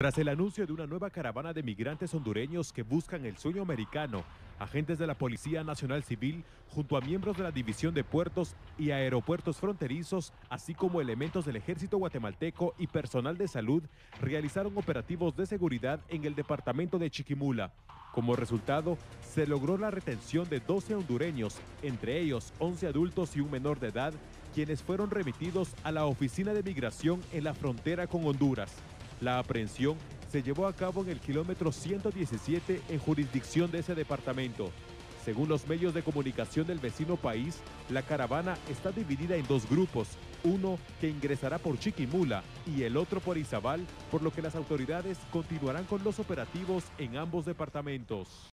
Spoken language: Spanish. Tras el anuncio de una nueva caravana de migrantes hondureños que buscan el sueño americano, agentes de la Policía Nacional Civil, junto a miembros de la División de Puertos y Aeropuertos Fronterizos, así como elementos del Ejército Guatemalteco y personal de salud, realizaron operativos de seguridad en el departamento de Chiquimula. Como resultado, se logró la retención de 12 hondureños, entre ellos 11 adultos y un menor de edad, quienes fueron remitidos a la Oficina de Migración en la frontera con Honduras. La aprehensión se llevó a cabo en el kilómetro 117 en jurisdicción de ese departamento. Según los medios de comunicación del vecino país, la caravana está dividida en dos grupos, uno que ingresará por Chiquimula y el otro por Izabal, por lo que las autoridades continuarán con los operativos en ambos departamentos.